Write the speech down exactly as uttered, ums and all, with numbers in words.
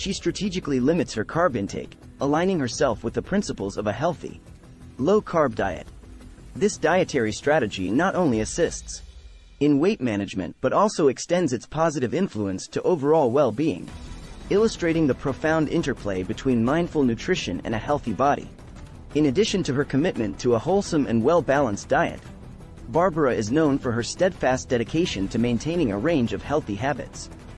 she strategically limits her carb intake, aligning herself with the principles of a healthy, low-carb diet. This dietary strategy not only assists in weight management but also extends its positive influence to overall well-being, illustrating the profound interplay between mindful nutrition and a healthy body. In addition to her commitment to a wholesome and well-balanced diet, Barbara is known for her steadfast dedication to maintaining a range of healthy habits.